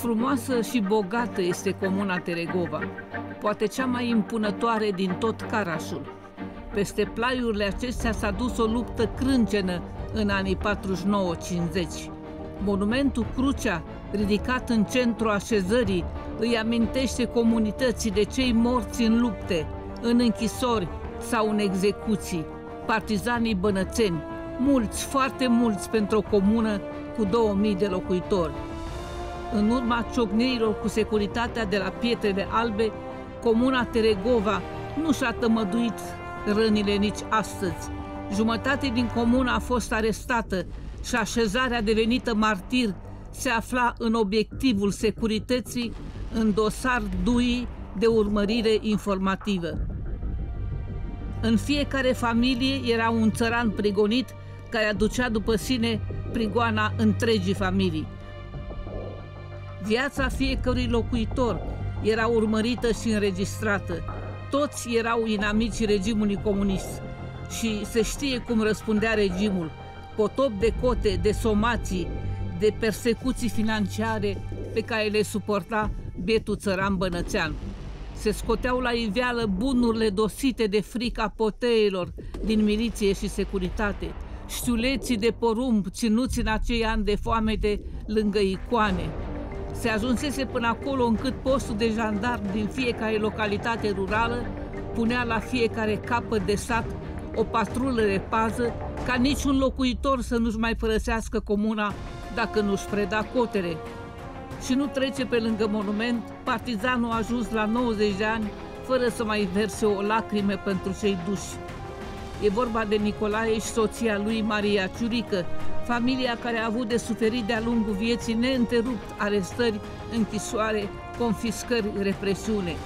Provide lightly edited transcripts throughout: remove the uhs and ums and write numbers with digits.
Frumoasă și bogată este comuna Teregova, poate cea mai impunătoare din tot Carașul. Peste plaiurile acestea s-a dus o luptă crâncenă în anii 49-50. Monumentul Crucea, ridicat în centrul așezării, îi amintește comunității de cei morți în lupte, în închisori sau în execuții. Partizanii bănățeni, mulți, foarte mulți pentru o comună cu 2000 de locuitori. În urma ciocnirilor cu securitatea de la Pietre de Albe, comuna Teregova nu și-a tămăduit rănile nici astăzi. Jumătate din comună a fost arestată și așezarea devenită martir se afla în obiectivul securității, în dosar DUI de urmărire informativă. În fiecare familie era un țăran prigonit care aducea după sine prigoana întregii familii. Viața fiecărui locuitor era urmărită și înregistrată. Toți erau inamicii regimului comunist și se știe cum răspundea regimul. Potop de cote, de somații, de persecuții financiare pe care le suporta bietul țăran bănățean. Se scoteau la iveală bunurile dosite de frica poteilor din miliție și securitate, știuleții de porumb ținuți în acei ani de foamete lângă icoane. Se ajunsese până acolo încât postul de jandarm din fiecare localitate rurală punea la fiecare capăt de sat o patrulă de pază ca niciun locuitor să nu-și mai părăsească comuna dacă nu-și preda cotele. Și nu trece pe lângă monument, partizanul a ajuns la 90 de ani fără să mai verse o lacrimă pentru cei duși. E vorba de Nicolae și soția lui, Maria Ciurică, familia care a avut de suferit de-a lungul vieții neînterupt arestări, închisoare, confiscări, represiune.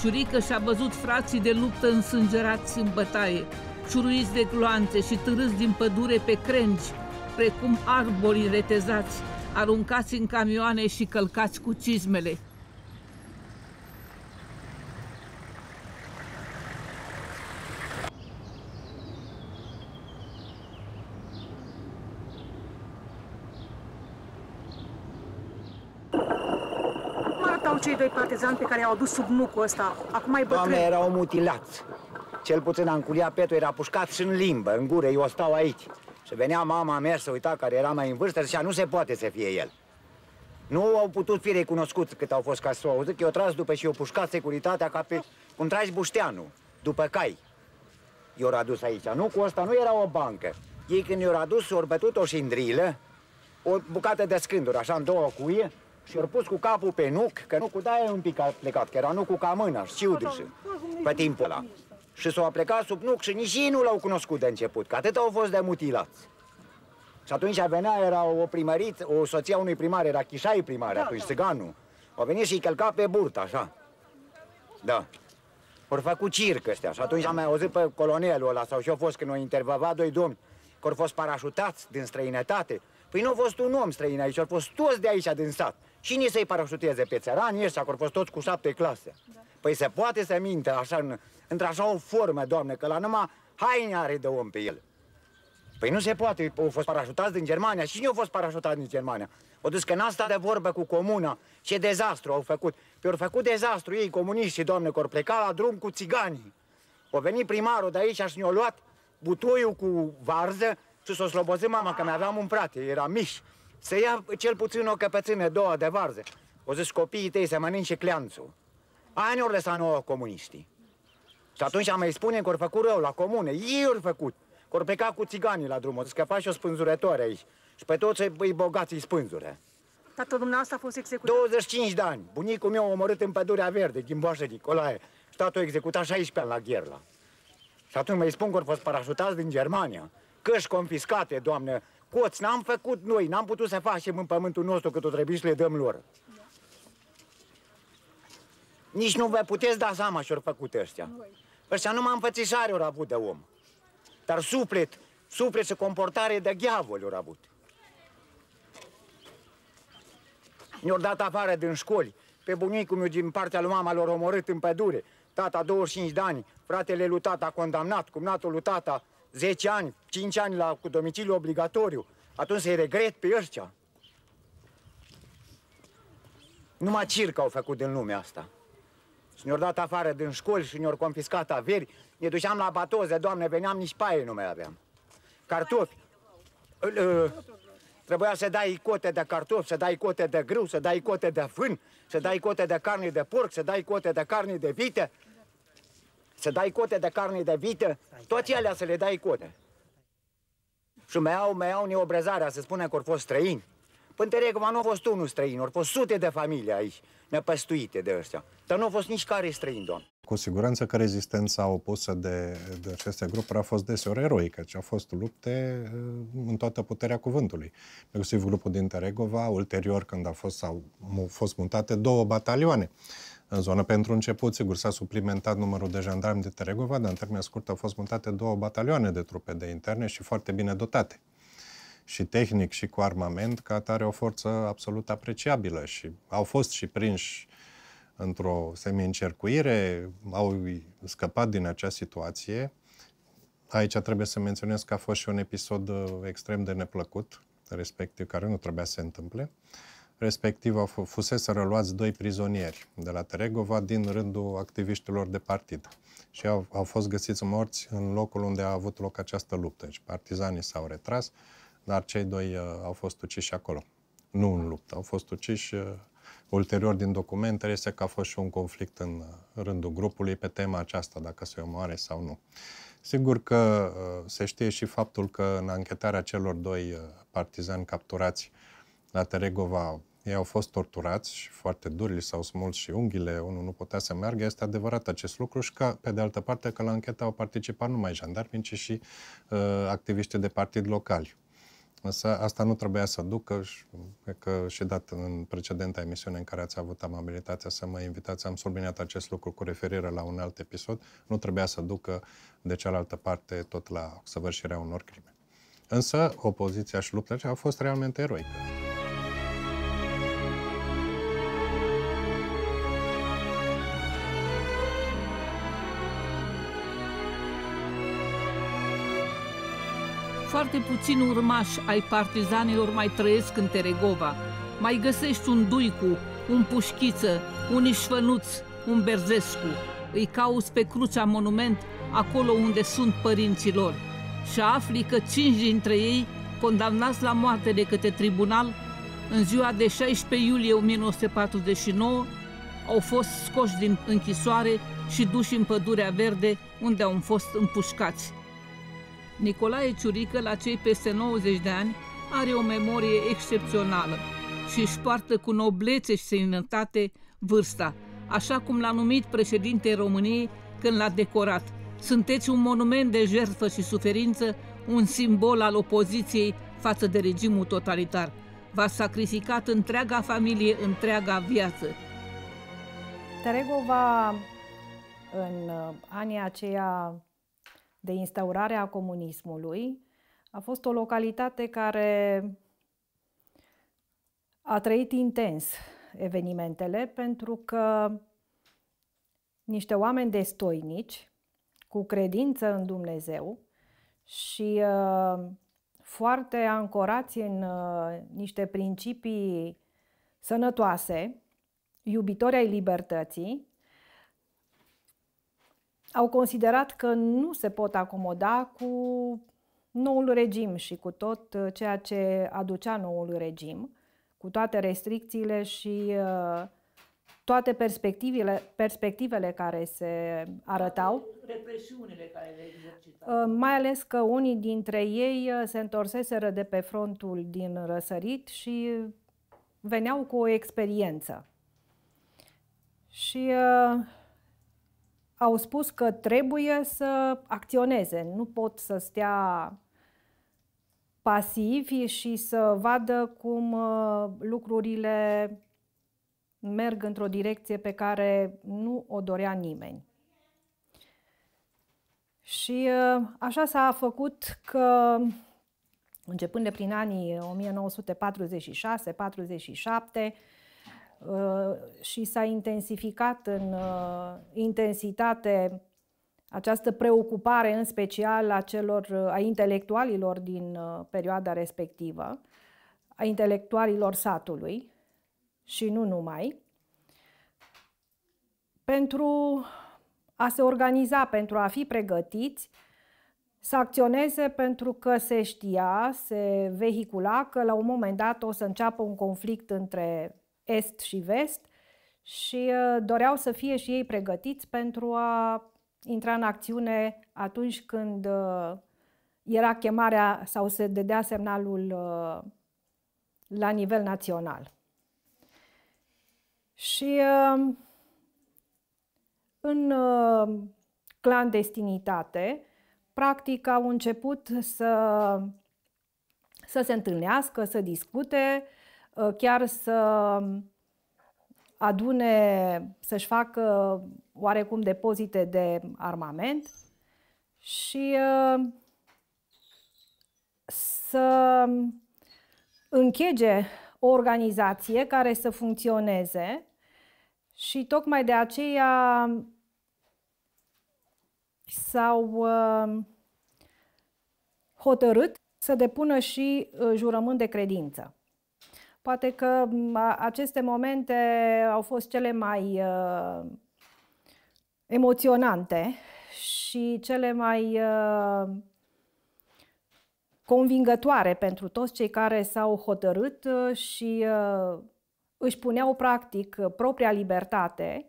Ciurică și-a văzut frații de luptă însângerați în bătaie, ciuruiți de gloanțe și târâți din pădure pe crengi, precum arbori retezați, aruncați în camioane și călcați cu cizmele. Cei doi partizani pe care i-au adus sub nucul ăsta, acum ai bătrân. Doamne, erau mutilați. Cel puțin Anculia Petu era pușcat și în limbă, în gură, eu stau aici. Și venea mama mea să uita, care era mai în vârstă, și zicea, nu se poate să fie el. Nu au putut fi recunoscuți cât au fost, ca să o auzit, că eu tras după și eu pușcat securitatea ca pe cum tragi Bușteanu, după cai. I-au adus aici. Nucul ăsta nu era o bancă. Ei când i-au adus, i-au bătut o șindrilă, o bucată de scânduri, așa, în două cuie, și-au pus cu capul pe nuc, că nucul de-aia un pic a plecat, că era nucul ca mâna, știudă-și, pe timpul ăla. Și s-au plecat sub nuc și nici ei nu l-au cunoscut de început, că atât au fost de mutilați. Și atunci venea, era o primăriță, o soție a unui primar, era Chișai primar, atunci țiganul. Au venit și-i călca pe burtă, așa. Da. Au făcut circ ăștia și atunci am mai auzit pe colonelul ăla, sau și-au fost când au intervăvat doi domni, că au fost parașutați din străinătate. Păi nu a fost un om străin aici, au fost toți de aici, din sat. Cine să-i parașuteze pe țăranii ăștia, că au fost toți cu 7 clase? Da. Păi se poate să mintă așa, într-așa o formă, doamne, că la numai haine are de om pe el. Păi nu se poate, au fost parașutați din Germania. Cine au fost parașutați din Germania? Au dus că n-a stat de vorbă cu comuna, ce dezastru au făcut. Păi au făcut dezastru ei, comuniștii, doamne, că au plecat la drum cu țiganii. Au venit primarul de aici și ne-au luat butoiul cu varză și s-o slobozit mama, că mai aveam un frate, era miș. Să ia cel puțin o căpățână, două de varză. O zis, copiii tăi să mănânce cleanțul. Aia ne-au lăsat nouă comuniștii. Și atunci mai spune că au făcut rău la comune. Ei au făcut. Că au plecat cu țiganii la drum. O zis că faci o spânzurătoare aici. Și pe toți îi bogați îi spânzure. Tatăl dumneavoastră a fost executat? 25 de ani. Bunicul meu a omorât în Pădurea Verde, Ghimboașă Nicolae. Și tatăl a executat 16 ani la Ghierla. Și atunci mai spun că au fost parașutați din Germania. Căști confiscate, doamne. Coți, n-am făcut noi, n-am putut să facem în pământul nostru cât o trebuie să le dăm lor. Nici nu vă puteți da seama ce-au făcut ăștia. Ăștia numai înfățișare au avut de om. Dar suflet și comportare de diavol au avut. Ne-au dat afară din școli. Pe bunicul meu din partea lui mama l-au omorât în pădure. Tata 25 de ani, fratele lui tata condamnat, cumnatul lui tata 10 ani, 5 ani cu domiciliu obligatoriu. Atunci să-i regret pe ăștia. Numai circ au făcut din lumea asta. Și ne-au dat afară din școli și ne-au confiscat averi. Ne duceam la batoză, doamne, veneam, nici paie nu mai aveam. Cartofi. Trebuia să dai cote de cartofi, să dai cote de grâu, să dai cote de fân, să dai cote de carne de porc, să dai cote de carne de vită, să dai cote de carne de vită, toate alea să le dai cote. Și mai au neobrăzarea, să spunem că au fost străini. Până Teregova nu a fost unul străin, au fost sute de familii aici, nepăstuite de ăștia. Dar nu a fost nici care străin, doamne. Cu siguranță că rezistența opusă de aceste grupuri a fost deseori eroică, ci au fost lupte în toată puterea cuvântului. Inclusiv grupul din Teregova, ulterior când au fost mutate 2 batalioane în zonă. Pentru început, sigur, s-a suplimentat numărul de jandarmi de Teregova, dar în termen scurt au fost mutate 2 batalioane de trupe de interne și foarte bine dotate. Și tehnic și cu armament, ca atare o forță absolut apreciabilă și au fost și prinși într-o semi-încercuire, au scăpat din acea situație. Aici trebuie să menționez că a fost și un episod extrem de neplăcut, respectiv, care nu trebuia să se întâmple. Respectiv, fusese răluați 2 prizonieri de la Teregova din rândul activiștilor de partid. Și au fost găsiți morți în locul unde a avut loc această luptă. Deci, partizanii s-au retras, dar cei 2 au fost uciși acolo. Nu în luptă, au fost uciși. Ulterior, din documente, este că a fost și un conflict în rândul grupului pe tema aceasta, dacă se omoare sau nu. Sigur că se știe și faptul că în anchetarea celor 2 partizani capturați la Teregova, ei au fost torturați și foarte duri, li s-au smuls și unghiile, unul nu putea să meargă, este adevărat acest lucru și că, pe de altă parte, că la anchetă au participat numai jandarmi, ci și activiști de partid locali. Asta nu trebuia să ducă, cred că și dat în precedenta emisiune în care ați avut amabilitatea să mă invitați, am subliniat acest lucru cu referire la un alt episod, nu trebuia să ducă de cealaltă parte tot la săvârșirea unor crime. Însă, opoziția și lupta au fost realmente eroică. Foarte puțini urmași ai partizanilor mai trăiesc în Teregova. Mai găsești un Duicu, un Pușchiță, un Ișfănuț, un Berzescu. Îi cauți pe crucea monument, acolo unde sunt părinții lor. Și afli că 5 dintre ei, condamnați la moarte de către tribunal, în ziua de 16 iulie 1949, au fost scoși din închisoare și duși în Pădurea Verde, unde au fost împușcați. Nicolae Ciurică, la cei peste 90 de ani, are o memorie excepțională și își poartă cu noblețe și seninătate vârsta, așa cum l-a numit președintele României când l-a decorat. Sunteți un monument de jertfă și suferință, un simbol al opoziției față de regimul totalitar. V-ați sacrificat întreaga familie, întreaga viață. Teregova, în anii aceia de instaurarea comunismului, a fost o localitate care a trăit intens evenimentele, pentru că niște oameni destoinici, cu credință în Dumnezeu și foarte ancorați în niște principii sănătoase, iubitori ai libertății, au considerat că nu se pot acomoda cu noul regim și cu tot ceea ce aducea noul regim, cu toate restricțiile și toate perspectivele care se arătau. Represiunile care le exercitau. Mai ales că unii dintre ei se întorseseră de pe frontul din răsărit și veneau cu o experiență. Și au spus că trebuie să acționeze, nu pot să stea pasivi și să vadă cum lucrurile merg într-o direcție pe care nu o dorea nimeni. Și așa s-a făcut că, începând de prin anii 1946-47, și s-a intensificat în intensitate această preocupare, în special a intelectualilor din perioada respectivă, a intelectualilor satului și nu numai. pentru a se organiza, pentru a fi pregătiți să acționeze, pentru că se știa, se vehicula că la un moment dat o să înceapă un conflict între Est și Vest și doreau să fie și ei pregătiți pentru a intra în acțiune atunci când era chemarea sau se dădea semnalul la nivel național. Și în clandestinitate, practic au început să se întâlnească, să discute, chiar să adune, să-și facă oarecum depozite de armament și să închege o organizație care să funcționeze. Și tocmai de aceea s-au hotărât să depună și jurământ de credință. Poate că aceste momente au fost cele mai emoționante și cele mai convingătoare pentru toți cei care s-au hotărât și își puneau practic propria libertate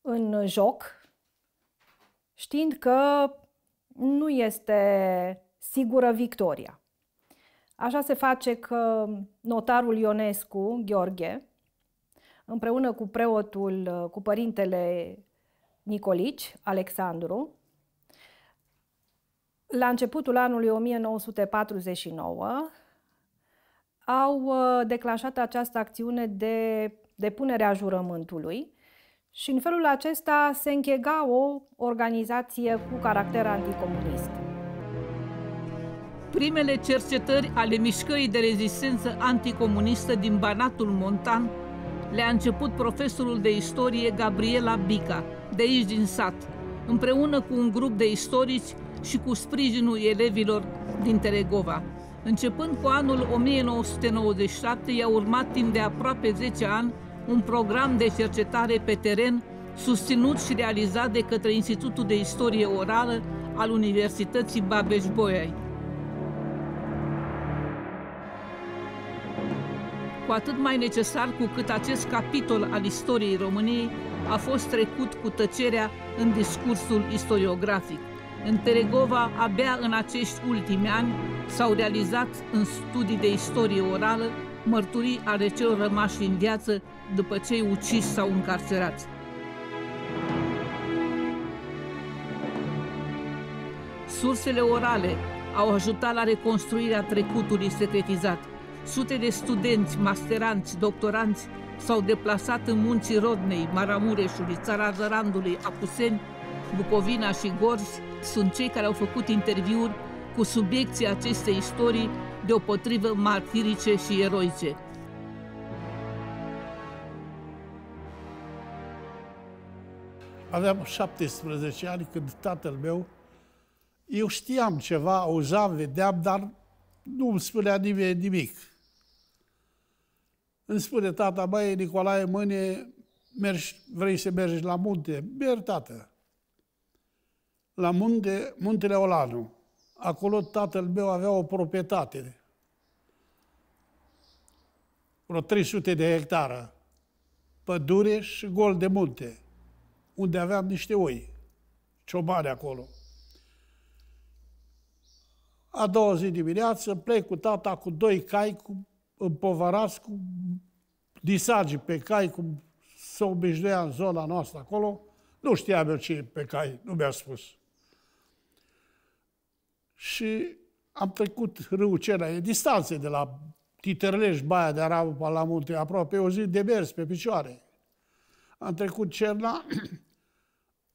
în joc, știind că nu este sigură victoria. Așa se face că notarul Ionescu, Gheorghe, împreună cu preotul, cu părintele Nicolici, Alexandru, la începutul anului 1949, au declanșat această acțiune de depunere a jurământului și în felul acesta se închega o organizație cu caracter anticomunist. Primele cercetări ale mișcării de rezistență anticomunistă din Banatul Montan le-a început profesorul de istorie Gabriela Bica, de aici din sat, împreună cu un grup de istorici și cu sprijinul elevilor din Teregova. Începând cu anul 1997, i-a urmat timp de aproape 10 ani un program de cercetare pe teren susținut și realizat de către Institutul de Istorie Orală al Universității Babeș-Bolyai. Cu atât mai necesar cu cât acest capitol al istoriei României a fost trecut cu tăcerea în discursul istoriografic. În Teregova, abia în acești ultimi ani, s-au realizat în studii de istorie orală mărturii ale celor rămași în viață după cei uciși sau încarcerați. Sursele orale au ajutat la reconstruirea trecutului secretizat. Sute de studenți, masteranți, doctoranți s-au deplasat în munții Rodnei, Maramureșului, țara Zărandului, Apuseni, Bucovina și Gorj sunt cei care au făcut interviuri cu subiecții acestei istorii deopotrivă martirice și eroice. Aveam 17 ani când tatăl meu, eu știam ceva, auzeam, vedeam, dar nu îmi spunea nimeni nimic. Îmi spune tata, băi, Nicolae, mâine vrei să mergi la munte? Merg, tată. La Muntele Olanu. Acolo tatăl meu avea o proprietate, vreo 300 de hectare, pădure și gol de munte, unde aveam niște oi, ciobani acolo. A doua zi dimineață plec cu tata cu doi cai împovărați cu disagi pe cai, cum se obișnuia în zona noastră acolo. Nu știam eu ce e pe cai, nu mi-a spus. Și am trecut râul Cerna, e distanțe de la Titerlești, Baia de Aramă, până la munte, aproape o zi de mers pe picioare. Am trecut Cerna,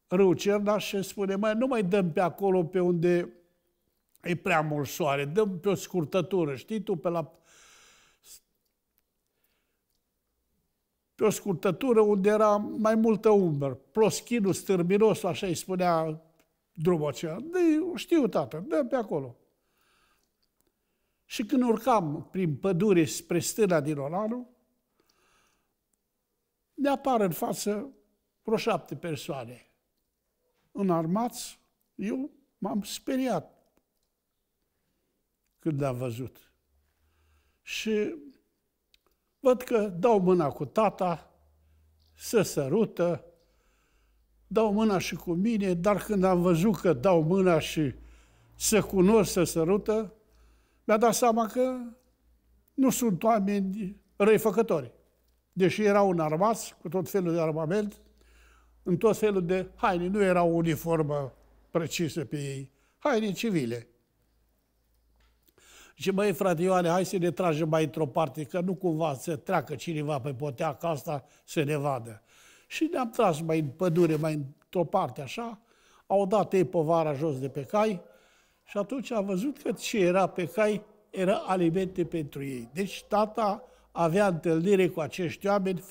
râul Cerna și spune, măi, nu mai dăm pe acolo pe unde e prea mult soare, dăm pe o scurtătură, știi tu, pe o scurtătură unde era mai multă umbră, ploschinul, stârminosul, așa îi spunea drumul acela. Știu, tată, dă pe acolo. Și când urcam prin pădure spre stâna din Olanu, ne apar în față vreo 7 persoane înarmați. Eu m-am speriat când am văzut. Și văd că dau mâna cu tata, se sărută, dau mâna și cu mine, dar când am văzut că dau mâna și se cunosc, se sărută, mi-a dat seama că nu sunt oameni răifăcători. Deși erau înarmați cu tot felul de armament, în tot felul de haine, nu era o uniformă precisă pe ei, haine civile. Și măi, frate Ioane, hai să ne tragem mai într-o parte, că nu cumva să treacă cineva pe poteaca asta să ne vadă. Și ne-am tras mai în pădure, mai într-o parte așa, au dat ei povara jos de pe cai și atunci am văzut că ce era pe cai era alimente pentru ei. Deci tata avea întâlnire cu acești oameni,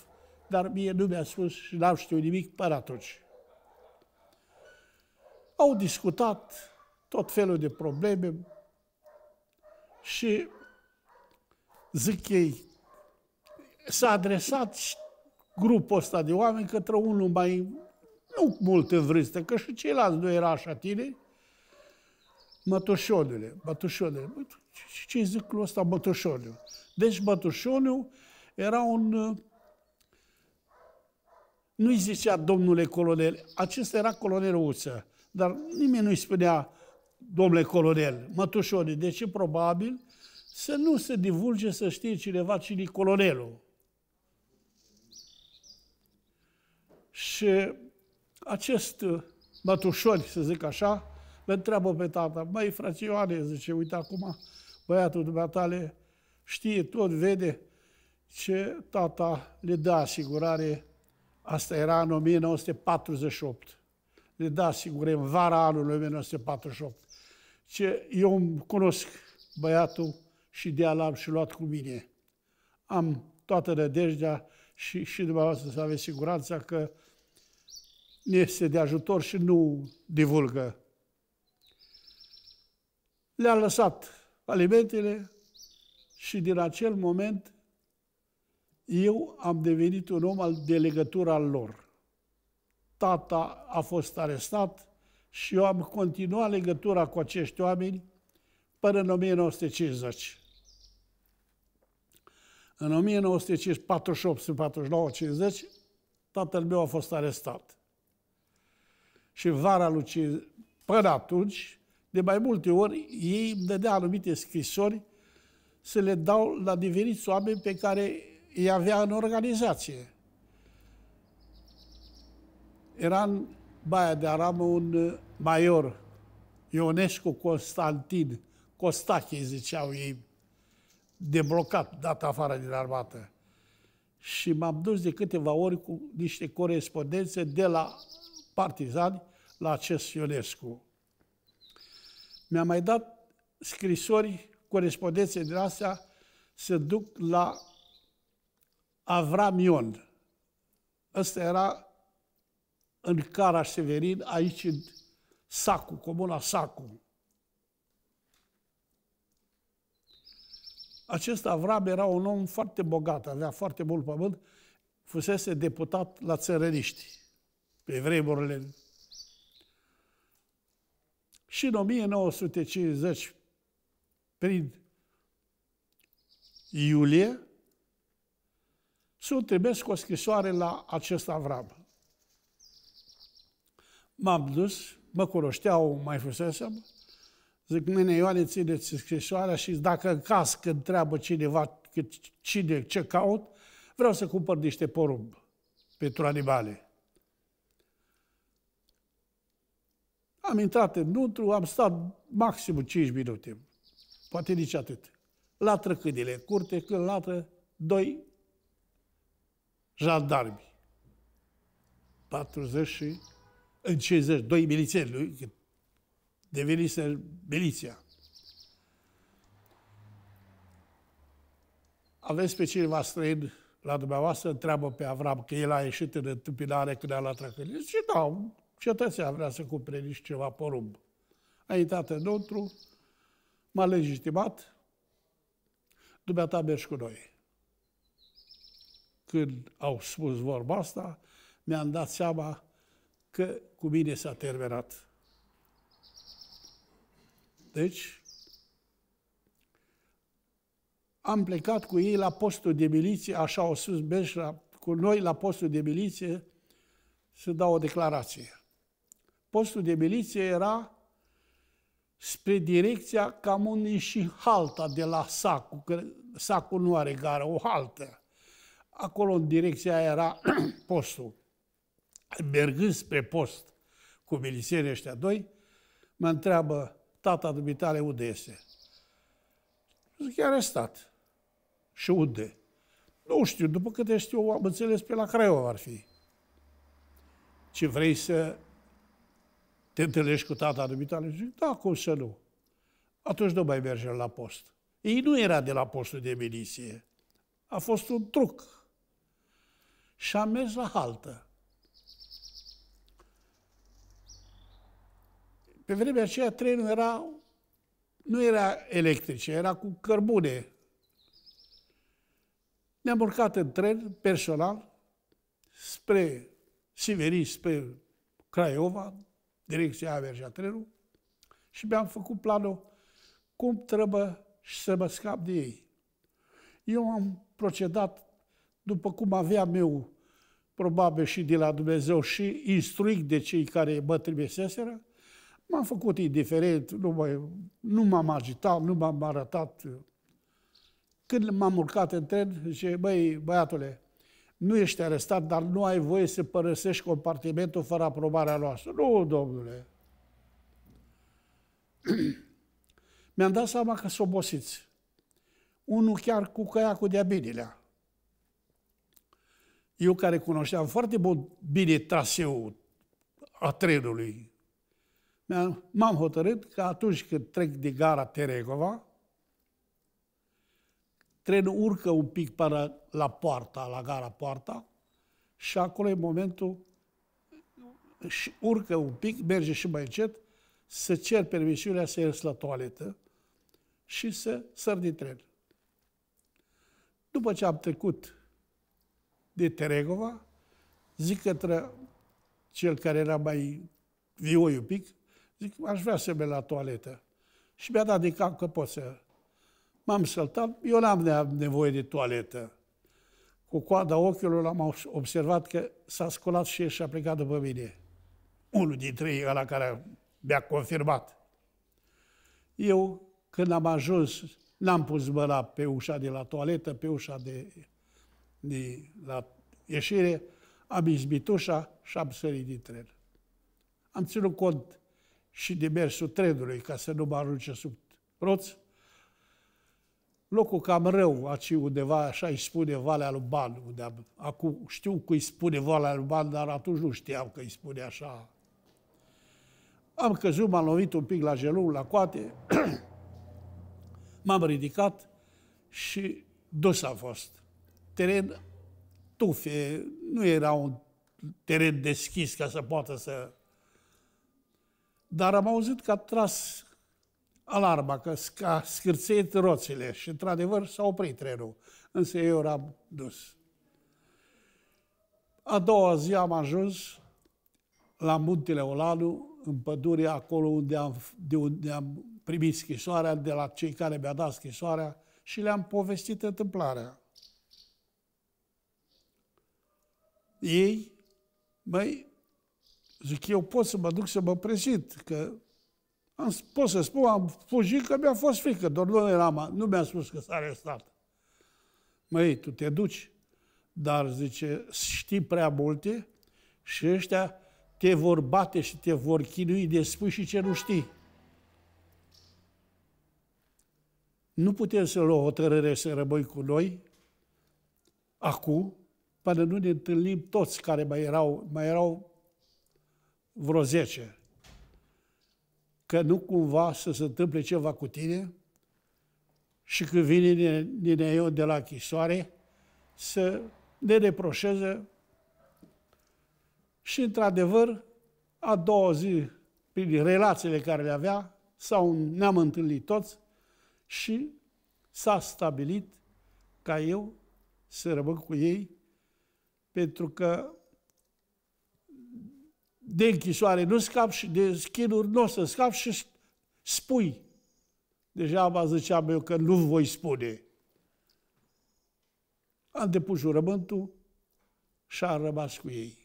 dar mie nu mi-a spus și n-am știut nimic până atunci. Au discutat tot felul de probleme și zic ei, s-a adresat grupul ăsta de oameni către unul mai, nu mult în vârstă, că și ceilalți nu era așa tine, Mătușonule, Mătușonule, ce zic lui ăsta Mătușonul? Deci Mătușonul era un... Nu-i zicea domnule colonel, acesta era colonelul Uță, dar nimeni nu-i spunea domnule colonel, Mătușonul, deci probabil să nu se divulge să știe cineva cine-i colonelul. Și acest Mătușon, să zic așa, le întreabă pe tata, măi, frate Ioane, zice, uite acum, băiatul dumneatale știe tot, vede ce tata le dă asigurare. Asta era în 1948. Le dă asigurare în vara anului 1948. Ce eu îmi cunosc băiatul și de-aia l-am și luat cu mine. Am toată nădejdea și dumneavoastră să aveți siguranța că ne este de ajutor și nu divulgă. Le-a lăsat alimentele și din acel moment eu am devenit un om de legătură al lor. Tata a fost arestat și eu am continuat legătura cu acești oameni până în 1950. În 1948, 49, 50, tatăl meu a fost arestat. Și vara lui, până atunci, de mai multe ori, ei îmi dădea anumite scrisori să le dau la diferiți oameni pe care îi avea în organizație. Era în Baia de Aramă un major, Ionescu Constantin Costache, ziceau ei, deblocat, dat afară din armată. Și m-am dus de câteva ori cu niște corespondențe de la partizani la acest Ionescu. Mi-a mai dat scrisori, corespondențe din astea, să duc la Avram Ion. Ăsta era în Caraș-Severin, aici în Sacu, comuna Sacu. Acest Avram era un om foarte bogat, avea foarte mult pământ, fusese deputat la țărăniști pe vremurile. Și în 1950, prin iulie, sunt trimis cu o scrisoare la acest Avram. M-am dus, mă cunoșteau, mai fusesem, zic, mâine Ioane, țineți scrisoarea și dacă în caz când întreabă cineva cine, ce caut, vreau să cumpăr niște porumb pentru animale. Am intrat înăuntru, am stat maxim 5 minute, poate nici atât. Latră câinele, curte, când latră, 2 jandarmi. 40 și... în 50, 2 milițieni, devenise miliția. Aveți pe cineva străin la dumneavoastră, întreabă pe Avram că el a ieșit în întâmpinare când a latrat câinele. Zice, da, cetăția vrea să cumpere niște ceva porumb. A intrat înăuntru, m-a legitimat, dumneata mergi cu noi. Când au spus vorba asta, mi-am dat seama că cu mine s-a terminat. Deci, am plecat cu ei la postul de miliție, așa au spus Beșra, cu noi la postul de miliție să dau o declarație. Postul de miliție era spre direcția Camunii și halta de la Sacu, că Sacul nu are gară, o haltă. Acolo, în direcția aia, era postul. Mergând spre post cu milițienii ăștia doi, mă întreabă tata dumitale unde este. Zic, e arestat. Și unde? Nu știu, după câte știu, am înțeles, pe la Craiova ar fi. Ce vrei să te întâlnești cu tata dumitale? Zic, da, cum să nu? Atunci nu mai mergem la post. Ei nu era de la postul de miliție. A fost un truc. Și am mers la haltă. Pe vremea aceea trenul nu era electrice, era cu cărbune. Ne-am urcat în tren, personal, spre Severin, spre Craiova, direcția aia mergea trenul, și mi-am făcut planul cum trebuie să mă scap de ei. Eu am procedat după cum aveam eu, probabil și de la Dumnezeu, și instruit de cei care mă trimiseseră. M-am făcut indiferent, nu m-am agitat, nu m-am arătat. Când m-am urcat în tren, zice, băi, băiatule, nu ești arestat, dar nu ai voie să părăsești compartimentul fără aprobarea noastră. Nu, domnule. Mi-am dat seama că s-o obosiți. Unul chiar cu căiacul de-a binelea. Eu, care cunoșteam foarte bine traseul a trenului, m-am hotărât că atunci când trec de gara Teregova, trenul urcă un pic până la Poarta, la gara Poarta, și acolo e momentul, și urcă un pic, merge și mai încet, să cer permisiunea să ies la toaletă și să săr din tren. După ce am trecut de Teregova, zic către cel care era mai vioi un pic, zic, aș vrea să merg la toaletă. Și mi-a dat de cap că pot să... M-am săltat, eu n-am nevoie de toaletă. Cu coada ochiului am observat că s-a sculat și el și a plecat după mine. Unul dintre ei, ăla care mi-a confirmat. Eu, când am ajuns, n-am pus mâna pe ușa de la toaletă, pe ușa de la ieșire, am izbit ușa și am sărit din tren. Am ținut cont și de mersul trenului, ca să nu mă arunce sub roți. Locul cam rău, aici undeva, așa îi spune Valea Luban. Acum știu că îi spune Valea Luban, dar atunci nu știam că îi spune așa. Am căzut, m-am lovit un pic la gelul, la coate, m-am ridicat și dus a fost. Teren tufe, nu era un teren deschis ca să poată să... Dar am auzit că a tras alarma, că a scârțit roțile și, într-adevăr, s-a oprit trenul. Însă eu l-am dus. A doua zi am ajuns la Muntele Olanu, în pădure, acolo de unde am primit scrisoarea, de la cei care mi-a dat scrisoarea, și le-am povestit întâmplarea. Ei, măi, zic, eu pot să mă duc să mă prezint, că pot să spun, am fugit că mi-a fost frică, doar nu mi-a spus că s-a arestat. Măi, tu te duci, dar, zice, știi prea multe și ăștia te vor bate și te vor chinui de spui și ce nu știi. Nu putem să luăm o hotărâre să rămâi cu noi acum, până nu ne întâlnim toți care mai erau vreo 10. Că nu cumva să se întâmple ceva cu tine și când vine Nineu de la chisoare să ne reproșeze. Și, într-adevăr, a doua zi, prin relațiile care le avea, ne-am întâlnit toți și s-a stabilit ca eu să rămân cu ei, pentru că de închisoare nu scap și de schinuri nu o să scap și spui. Degeaba ziceam eu că nu voi spune. Am depus jurământul și am rămas cu ei.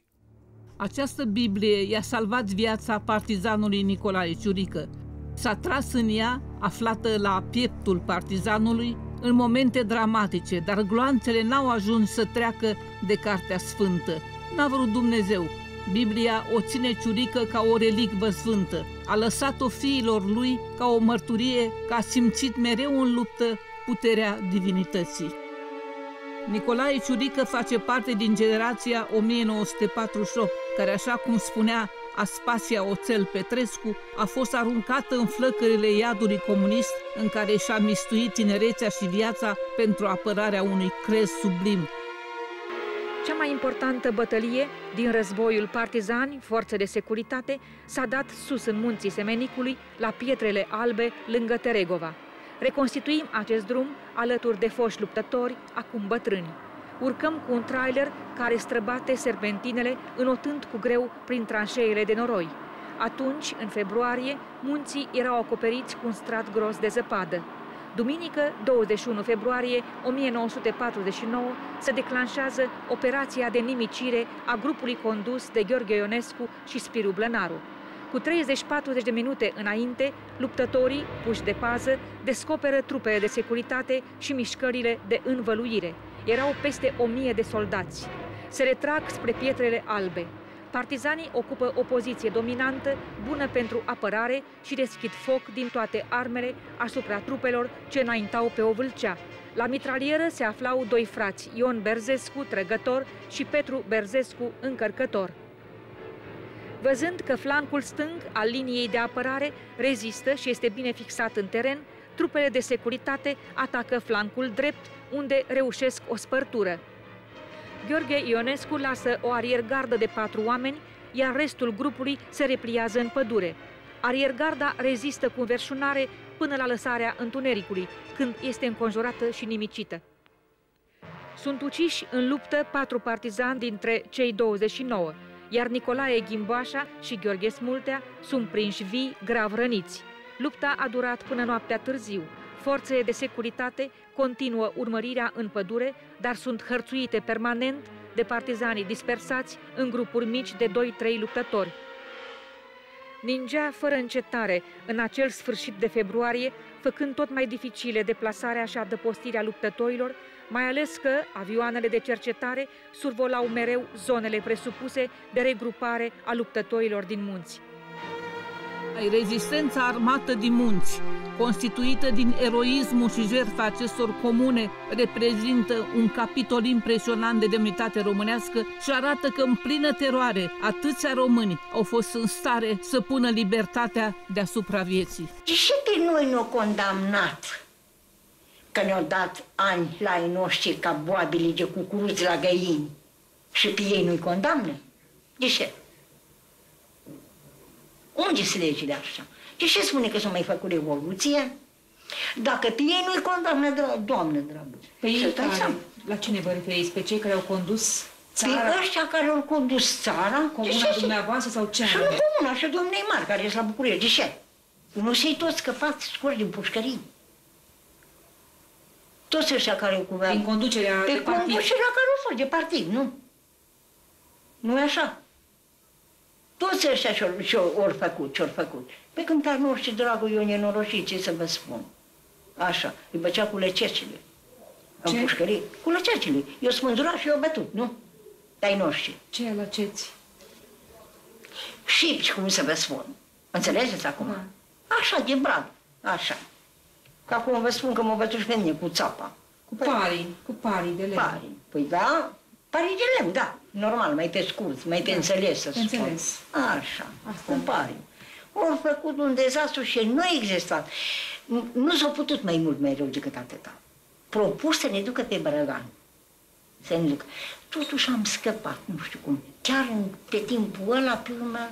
Această Biblie i-a salvat viața partizanului Nicolae Ciurică. S-a tras în ea, aflată la pieptul partizanului, în momente dramatice, dar gloanțele n-au ajuns să treacă de Cartea Sfântă. N-a vrut Dumnezeu. Biblia o ține Ciurică ca o relicvă sfântă. A lăsat-o fiilor lui ca o mărturie că a simțit mereu în luptă puterea divinității. Nicolae Ciurică face parte din generația 1948, care, așa cum spunea Aspasia Oțel Petrescu, a fost aruncată în flăcările iadului comunist în care și-a mistuit tinerețea și viața pentru apărarea unui crez sublim. Cea mai importantă bătălie din războiul partizani, forțe de securitate, s-a dat sus în munții Semenicului, la Pietrele Albe, lângă Teregova. Reconstituim acest drum alături de foști luptători, acum bătrâni. Urcăm cu un trailer care străbate serpentinele, înotând cu greu prin tranșeile de noroi. Atunci, în februarie, munții erau acoperiți cu un strat gros de zăpadă. Duminică, 21 februarie 1949, se declanșează operația de nimicire a grupului condus de Gheorghe Ionescu și Spiru Blănaru. Cu 30-40 de minute înainte, luptătorii, puși de pază, descoperă trupele de securitate și mișcările de învăluire. Erau peste 1000 de soldați. Se retrag spre Pietrele Albe. Partizanii ocupă o poziție dominantă, bună pentru apărare, și deschid foc din toate armele asupra trupelor ce înaintau pe o vâlcea. La mitralieră se aflau doi frați, Ion Berzescu, trăgător, și Petru Berzescu, încărcător. Văzând că flancul stâng al liniei de apărare rezistă și este bine fixat în teren, trupele de securitate atacă flancul drept, unde reușesc o spărtură. Gheorghe Ionescu lasă o ariergardă de 4 oameni, iar restul grupului se repliază în pădure. Ariergarda rezistă cu înverșunare până la lăsarea întunericului, când este înconjurată și nimicită. Sunt uciși în luptă 4 partizani dintre cei 29, iar Nicolae Ghimboașa și Gheorghe Smultea sunt prinși vii, grav răniți. Lupta a durat până noaptea târziu. Forțele de securitate continuă urmărirea în pădure, dar sunt hărțuite permanent de partizanii dispersați în grupuri mici de 2-3 luptători. Ningea fără încetare în acel sfârșit de februarie, făcând tot mai dificile deplasarea și adăpostirea luptătorilor, mai ales că avioanele de cercetare survolau mereu zonele presupuse de regrupare a luptătorilor din munți. Rezistența armată din munți, constituită din eroismul și jertfa acestor comune, reprezintă un capitol impresionant de demnitate românească și arată că în plină teroare atâția români au fost în stare să pună libertatea deasupra vieții. Și pe noi ne-au condamnat că ne-au dat ani la ei noștri ca boabile de cucuruți la găini și pe ei nu-i condamnă? De ce? Unde sunt legile așa? De ce spune că s-a mai făcut revoluție? Dacă pe ei nu-i condamnă, doamnă dragă. Pe ei care? La cine vă referiți? Pe cei care au condus țara? Pe ăștia care au condus țara? Comuna dumneavoastră sau ce? Și nu comuna, și domnei mari care e la București. De ce? Nu se-i toți scăpați, scoși din pușcării. Toți ăștia care au cuvează. Din conducerea de partid. Pe conducerea care au fost de partid, nu? Nu e așa? Toți ăștia ce-au făcut, ce-au făcut. Pe când ar noștri, dragul, eu nenorocit, ce să vă spun. Așa, îi băcea cu lăcercile. În pușcărie. Cu lăcercile. Eu spânzura și eu bătut, nu? Dai noștri. Ce lăceți? Șipci, cum să vă spun. Înțelegeți acum? Da. Așa, de brad. Așa. Că acum vă spun că mă bătut și pe mine, cu țapa. Cu parii. Cu parii de lemn. Parii. Păi da, parii de lemn, da. Normal, mai pe scurt, mai pe înțeles, să spun. Așa, îmi pare. Au făcut un dezastru și nu a existat. Nu s-a putut mai mult, mai rău decât atâta. Propus să ne ducă pe Barăgan. Să ne ducă. Totuși am scăpat, nu știu cum. Chiar pe timpul ăla, pe urmă,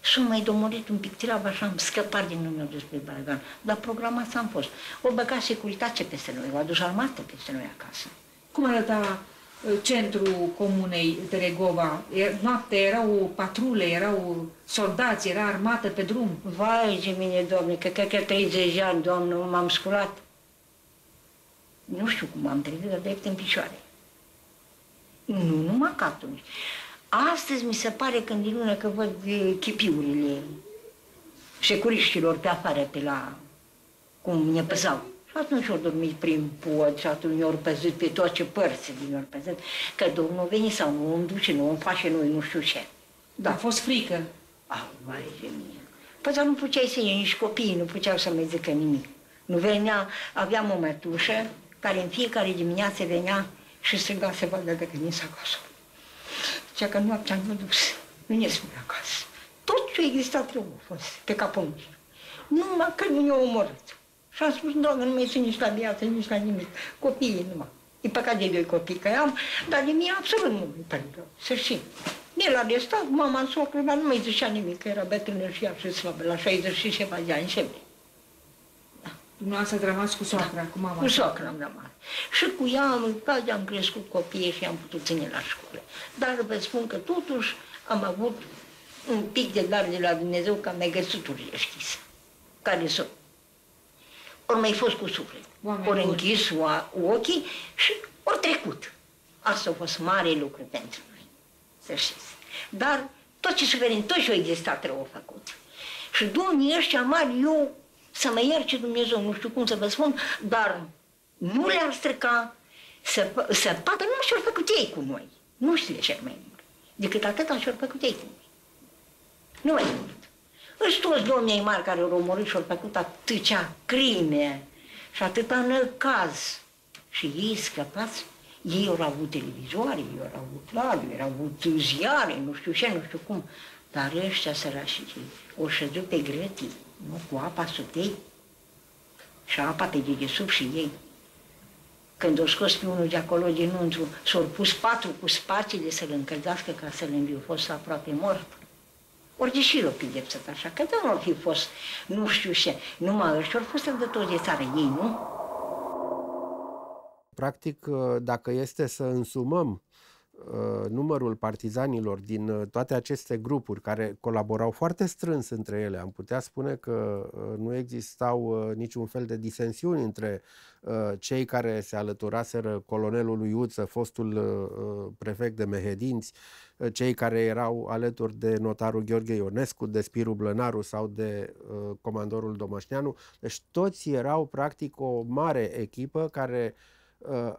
s-a mai domorit un pic treaba și am scăpat din lumea despre Barăgan. Dar programați am fost. O băga securitate peste noi, o adus armată peste noi acasă. Cum arăta centrul comunei Teregova. Noaptea erau patrule, erau soldați, era armată pe drum. Vai de mine, Doamne, că cred că 30 de ani, Doamne, nu m-am sculat. Nu știu cum am trecut, dar drept în picioare. Nu numai capului. Astăzi mi se pare când din lună că văd chipiurile securiștilor pe afară, pe la cum ne păzau. Și atunci au dormit prin pod și atunci au păzut pe toate părțile din ori păzut, că Domnul veni sau nu îmi duce, nu îmi face noi, nu știu ce. Da, a fost frică. Au, mare de mine. Păi, dar nu puteai să iei, nici copiii nu puteau să mai zică nimic. Nu venea, aveam o mătușă care în fiecare dimineață venea și striga să vadă dacă veniți acasă. Zicea că noaptea nu dus, nu ne spune acasă. Tot ce exista trebuie a fost pe capul meu. Numai că nu ne-a omorât. Și am spus, Doamne, nu mai sunt nici la viață, nici la nimic. Copiii numai. E păcat de doi copii că am, dar de mine absolut nu îmi părere. Să știm. El a restat, mama, soacră, dar nu mai zicea nimic, că era bătrână și ea și slabă, la 60 și ceva de ani, semne. Dumneavoastră ați rămas cu soacra, da, cu mama? Cu soacra am rămas. Și cu ea am lucrat, am crescut copiii și am putut ține la școală. Dar vă spun că totuși am avut un pic de dar de la Dumnezeu că am mai găsit urile știse, care sunt. Ori mai fost cu suflet, ori închis ochii și ori trecut. Asta a fost mare lucru pentru noi, să știți. Dar tot ce suferim, tot ce a existat, trebuie făcut. Și domnii ăștia mari, eu, să mă ierce Dumnezeu, nu știu cum să vă spun, dar nu le-ar strica să pată, nu și-au făcut ei cu noi. Nu știu ce mai mult, decât atâta și-au făcut ei cu noi. Nu mai mult. Își toți domnii mari care au omorât și au făcut atâtea crime și atâta năcaz. Și ei scăpați, ei au avut televizoare, ei au avut radio, ei au avut ziare, nu știu ce, nu știu cum. Dar ăștia sărașii o șăzut pe grătii, nu, cu apa sub ei și apa pe dedesubt și ei. Când o scos pe unul de acolo din untru, s-au pus patru cu spațiile să-l încălzească ca să-l înviu, fost aproape mort. Ori deși l-o pidepsat așa, că nu ar fi fost, nu știu ce, numai ăștia, ori fost rădători de țară, ei, nu? Practic, dacă este să însumăm numărul partizanilor din toate aceste grupuri care colaborau foarte strâns între ele, am putea spune că nu existau niciun fel de disensiuni între cei care se alăturaseră colonelului Uță, fostul prefect de Mehedinți, cei care erau alături de notarul Gheorghe Ionescu, de Spiru Blănaru sau de comandorul Domășneanu. Deci toți erau practic o mare echipă care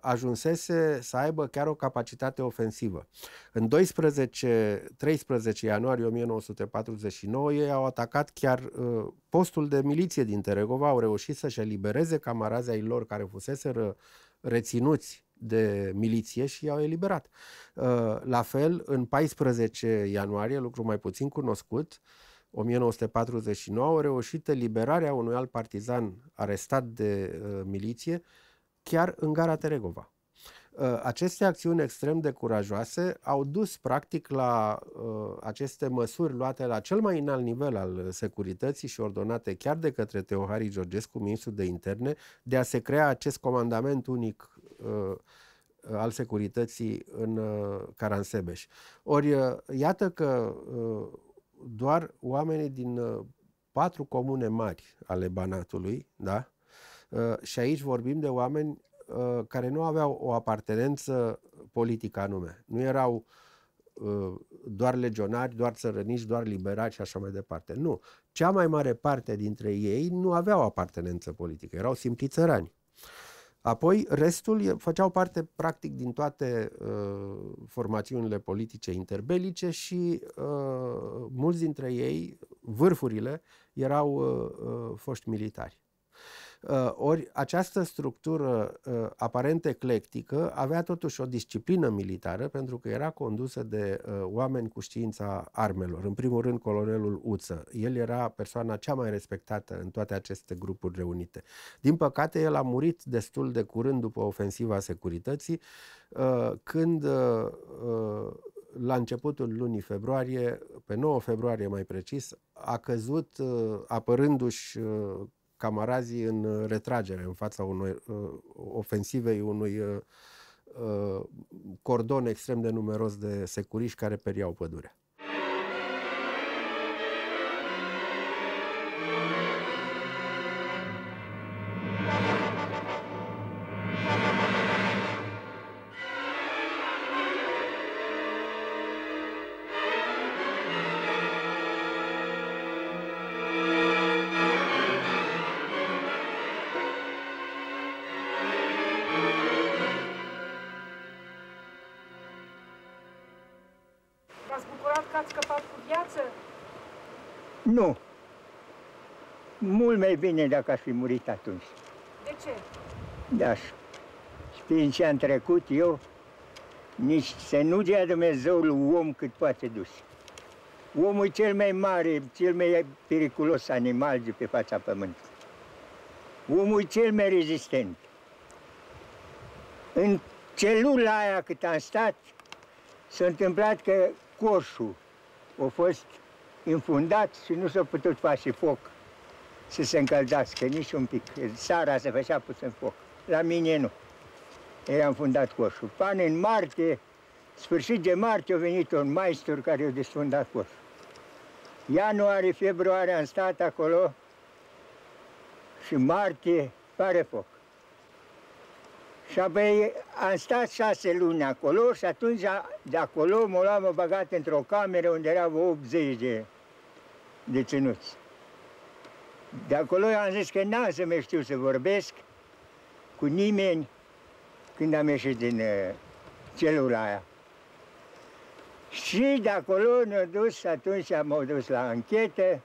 ajunsese să aibă chiar o capacitate ofensivă. În 12-13 ianuarie 1949 ei au atacat chiar postul de miliție din Teregova, au reușit să-și elibereze camarazii lor care fuseseră reținuți de miliție și i-au eliberat. La fel, în 14 ianuarie, lucru mai puțin cunoscut, 1949 au reușit eliberarea unui alt partizan arestat de miliție chiar în gara Teregova. Aceste acțiuni extrem de curajoase au dus practic la aceste măsuri luate la cel mai înalt nivel al securității și ordonate chiar de către Teohari Georgescu, ministru de interne, de a se crea acest comandament unic al securității în Caransebeș. Ori iată că doar oamenii din patru comune mari ale Banatului, da? Și aici vorbim de oameni care nu aveau o apartenență politică anume. Nu erau doar legionari, doar țărăniști, doar liberali și așa mai departe. Nu. Cea mai mare parte dintre ei nu aveau apartenență politică, erau simpli țărani. Apoi restul făceau parte practic din toate formațiunile politice interbelice și mulți dintre ei, vârfurile, erau foști militari. Ori această structură aparent eclectică avea totuși o disciplină militară pentru că era condusă de oameni cu știința armelor. În primul rând colonelul Uță. El era persoana cea mai respectată în toate aceste grupuri reunite. Din păcate el a murit destul de curând după ofensiva securității când la începutul lunii februarie, pe 9 februarie mai precis, a căzut apărându-și camarazii în retragere în fața unei ofensivei unui cordon extrem de numeros de securiști care periau pădurea. Nu. Mult mai bine dacă aș fi murit atunci. De ce? Da. Știind ce am trecut eu, nici să nu dea Dumnezeul om cât poate dus. Omul e cel mai mare, cel mai periculos animal de pe fața pământului. Omul e cel mai rezistent. În celula aia cât am stat, s-a întâmplat că coșul a fost infundat și nu s-a putut face foc să se încălzească nici un pic. Sara se făcea puțin foc. La mine nu. Era înfundat coșul. Până în martie, sfârșit de martie, a venit un maestru care a desfundat coșul. Ianuarie, februarie am stat acolo și martie pare foc. Și apoi am stat 6 luni acolo și atunci de acolo m-am băgat într-o cameră unde erau 80 de deținuți. De acolo am zis că n-am să mai știu să vorbesc cu nimeni când am ieșit din celula aia. Și de acolo ne-am dus, atunci m-au dus la anchetă,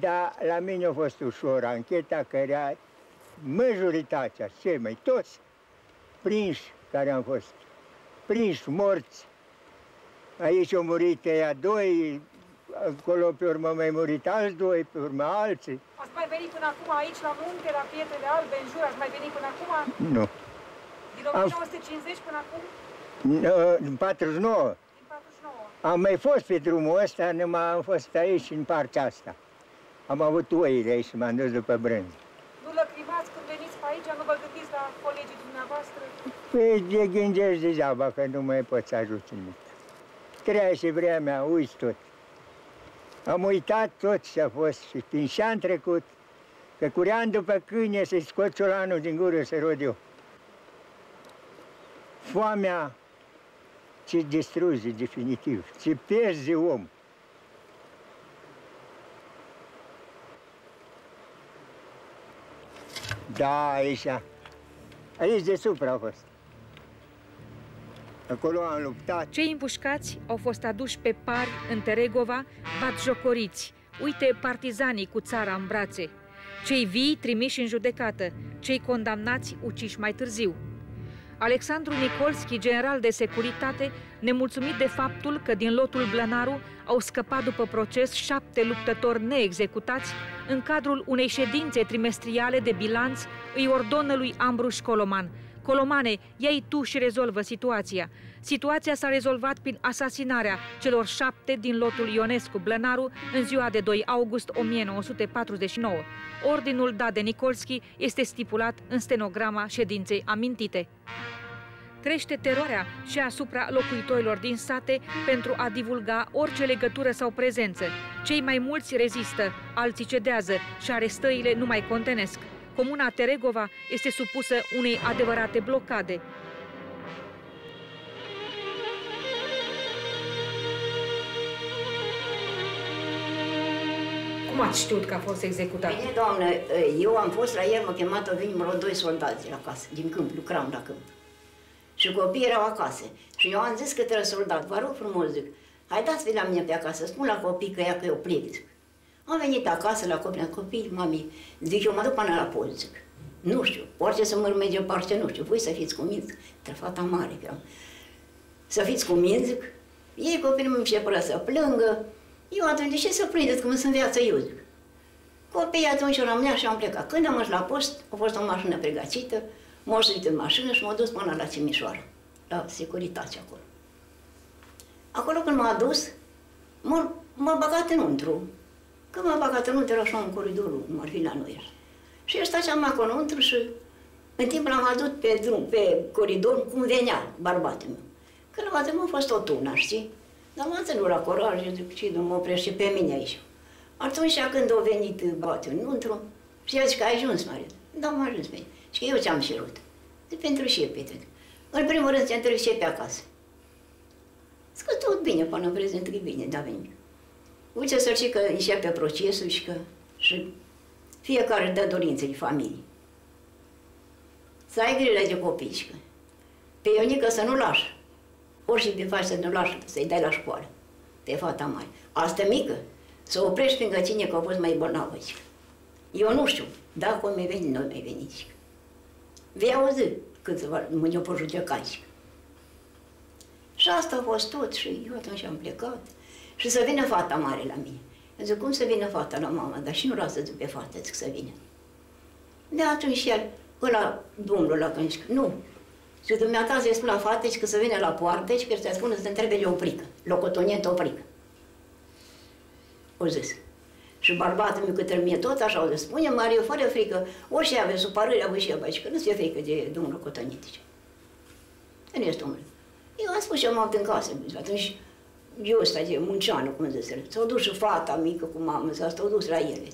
dar la mine a fost ușor ancheta, care era majoritatea, cei mai toți, prinși care am fost, prinși, morți. Aici au murit ea 2, acolo pe urmă mai murit alți 2, pe urmă alții. Ați mai venit până acum aici la munte, la Pietre de Albe, în jur, ați mai venit până acum? Nu. Din 1950 până acum? Din 49. Din 49. Am mai fost pe drumul ăsta, numai am fost aici, în partea asta. Am avut oile aici și m-am dus după brânz. Nu lăcrimați când veniți pe aici? Nu vă gândiți la colegii dumneavoastră? Păi te gândești degeaba, că nu mai poți ajuta nimic. Trece și vremea, uiți tot. Am uitat tot ce a fost și prin și-am trecut, că cuream după câine să-i scot ciolanul din gură să rod eu. Foamea ce distruge definitiv, ce pierzi om. Da, aici. Aici deasupra a fost. Acolo am luptat. Cei împușcați au fost aduși pe pari în Teregova, batjocoriți. Uite partizanii cu țara în brațe. Cei vii trimiși în judecată, cei condamnați uciși mai târziu. Alexandru Nicolski, general de securitate, nemulțumit de faptul că din lotul Blănaru au scăpat după proces 7 luptători neexecutați, în cadrul unei ședințe trimestriale de bilanț, îi ordonă lui Ambruș Coloman: Colomane, ia-i tu și rezolvă situația. Situația s-a rezolvat prin asasinarea celor 7 din lotul Ionescu Blănaru în ziua de 2 august 1949. Ordinul dat de Nicolski este stipulat în stenograma ședinței amintite. Crește teroarea și asupra locuitorilor din sate pentru a divulga orice legătură sau prezență. Cei mai mulți rezistă, alții cedează și arestările nu mai contenesc. Comuna Teregova este supusă unei adevărate blocade. Cum ați știut că a fost executat? Bine, doamnă, eu am fost la el, m-a chemat, au venit, vreo 2 soldați la casă, din câmp, lucram la câmp. Și copiii erau acasă. Și eu am zis către soldat: vă rog frumos, zic, hai dați-vi la mine pe acasă, spun la copii că ea, că eu plec, zic. Am venit acasă la copii, mami, zic, eu mă duc până la post, zic. Nu știu, orice să mă merge în parte, nu știu, voi să fiți cuminți, trăfata mare că am. Să fiți cuminți, zic. Ei copiii mă începură să plângă, eu atunci, ce să prindeți, cum sunt viața eu, zic. Copiii atunci rămânea și am plecat. Când am ajuns la post, a fost o mașină pregătită, m-au suit în mașină și m-au dus până la Cimișoara, la securitate acolo. Acolo când m-a dus, m-a băgat înăuntru. Când m-a băgat înăuntru, era așa în coridorul, cum ar fi la noi. Și eu stăceam acolo înăuntru și În timp l-am adus pe drum, pe coridor, cum venea bărbatul meu. Când l-am adus, a fost o tună, știi? Dar m-am ținut la coraj, zic, și nu mă oprește și pe mine aici. Atunci când a venit băiatul înăuntru, și eu zic că a ajuns, Maria. Da, m-a ajuns pe mine. Și că eu ți-am cerut. De pentru și Pietre. În primul rând, te întreb și pe acasă. Zic că tot bine, până în prezent, e bine, da, bine. Uite să știi că începe procesul și că și fiecare dă dorințele familiei. Să ai grijă de copii, că pe Ionică să nu lași. Orice te faci să nu lași, să-i dai la școală, pe fata mare. Asta mică, să oprești lângă tine că a fost mai bolnavă. Eu nu știu, dacă mi-ai venit, nu mi-ai venit. Vei auzi câțiva mâini pe judecați. Și asta a fost tot și eu atunci am plecat. Și să vină fata mare la mine. Eu zic, cum să vină fata la mama? Dar și nu lasă să pe fată, zic, să vină. De atunci el, ăla, domnul ăla, când zic, nu. Și dumneata să-i spun la fată, că să vină la poartă și că să-i spună să-i întrebe de o prică, locotonentă o prică. O zis. Și bărbatul meu către mine tot așa o zis, spune, Mario, fără frică, orice avea supărări, avea și ea, că nu-ți fie frică de domnul locotonentă. Nu este omul. Eu am spus și eu m-am din casă, atunci, eu ăsta de munceană, cum zisele, s-au dus și fata mică cu mamă, s-au dus la ele.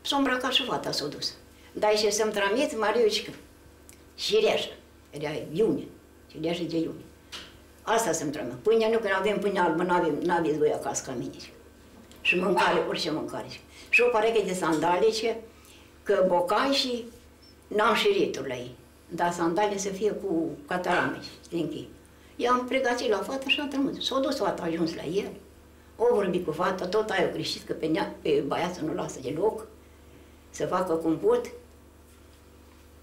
S-a îmbrăcat și fata s-a dus. Dar și să-mi tramit Mariușcă și reașă, era iune, și reașă de iune. Asta să-mi tramit. Pâinea nu, că n-avem pâine albă, n-aveți voi acasă ca mine. Și mâncare, orice mâncare. Și o pareche de sandalice, că bocanșii n-am șirituri la ei, dar sandale să fie cu catarame din închei. I-am pregătit la fată și am trământ. S-a dus fata, a ajuns la el, o vorbit cu fata, tot aia o greșit, că pe băiatul nu lasă deloc, să facă cum pot.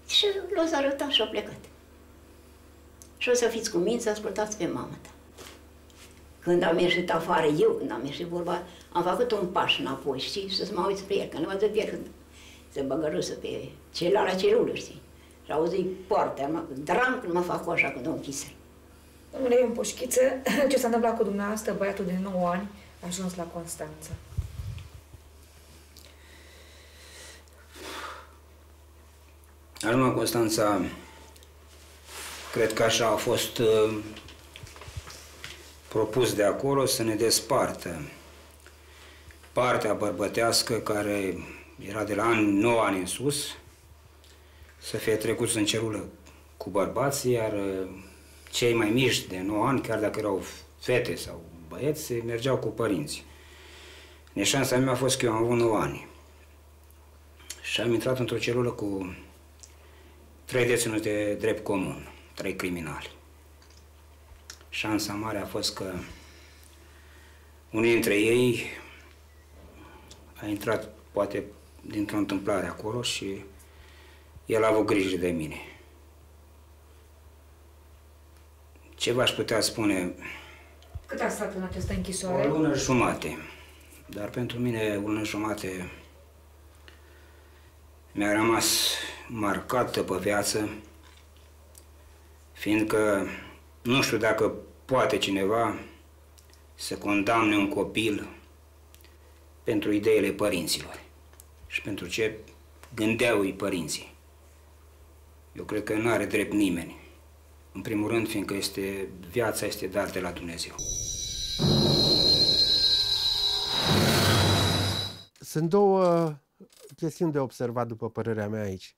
Și l-o s-a arătat și a plecat. Și o să fiți cu mine, să ascultați pe mama ta. Când am ieșit afară, eu, când am ieșit vorba, am făcut un paș înapoi, știi, și să mă uit spre el, că nu văd de el, se băgă râsă pe celălalt la celulă, știi. Și auzi poarta, dram când mă fac așa, când o închisă. Domnule Ion Pușchiță, ce s-a întâmplat cu dumneavoastră, băiatul de 9 ani, a ajuns la Constanța? A ajuns la Constanța, cred că așa a fost propus de acolo să ne despartă partea bărbătească care era de la 9 ani în sus, să fie trecut în cerulă cu bărbații, iar cei mai mici de 9 ani, chiar dacă erau fete sau băieți, mergeau cu părinții. Neșansa mea a fost că eu am avut 9 ani. Și am intrat într-o celulă cu 3 deținuți de drept comun, 3 criminali. Șansa mare a fost că unul dintre ei a intrat, poate, dintr-o întâmplare acolo și el a avut grijă de mine. Ce v-aș putea spune? Cât a stat în această închisoare? O lună jumate. Dar pentru mine, o lună jumate mi-a rămas marcată pe viață, fiindcă nu știu dacă poate cineva să condamne un copil pentru ideile părinților și pentru ce gândeau ei părinții. Eu cred că nu are drept nimeni. În primul rând, fiindcă este, viața este dar de la Dumnezeu. Sunt două chestiuni de observat, după părerea mea aici.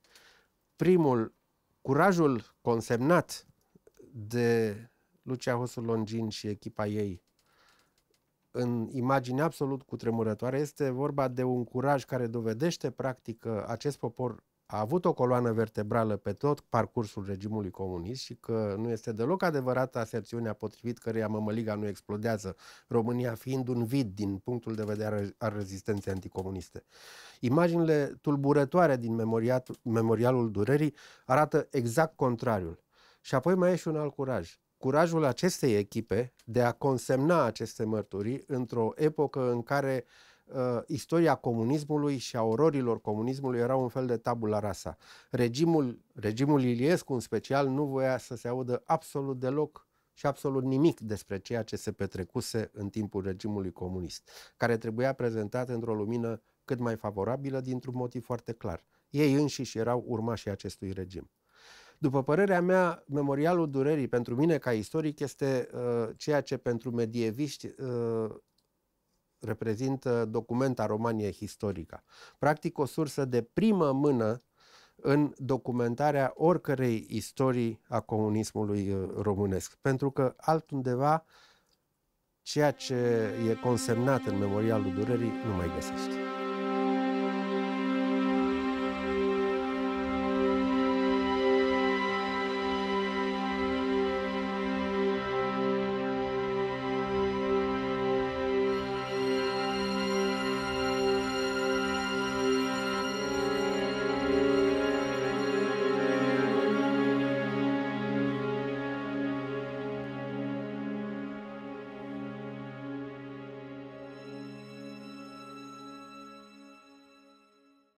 Primul, curajul consemnat de Lucia Hosu Longin și echipa ei în imagini absolut cutremurătoare. Este vorba de un curaj care dovedește, practic, că acest popor a avut o coloană vertebrală pe tot parcursul regimului comunist și că nu este deloc adevărată aserțiunea potrivit căreia mămăliga nu explodează, România fiind un vid din punctul de vedere al rezistenței anticomuniste. Imaginile tulburătoare din Memorialul Durerii arată exact contrariul. Și apoi mai e și un alt curaj. Curajul acestei echipe de a consemna aceste mărturii într-o epocă în care istoria comunismului și a ororilor comunismului era un fel de tabula rasa. Regimul Iliescu în special nu voia să se audă absolut deloc și absolut nimic despre ceea ce se petrecuse în timpul regimului comunist, care trebuia prezentat într-o lumină cât mai favorabilă dintr-un motiv foarte clar. Ei înșiși erau urmașii acestui regim. După părerea mea, Memorialul Durerii, pentru mine ca istoric, este ceea ce pentru medieviști reprezintă documenta Romaniei Historica. Practic o sursă de primă mână în documentarea oricărei istorii a comunismului românesc. Pentru că altundeva ceea ce e consemnat în Memorialul Durerii nu mai găsești.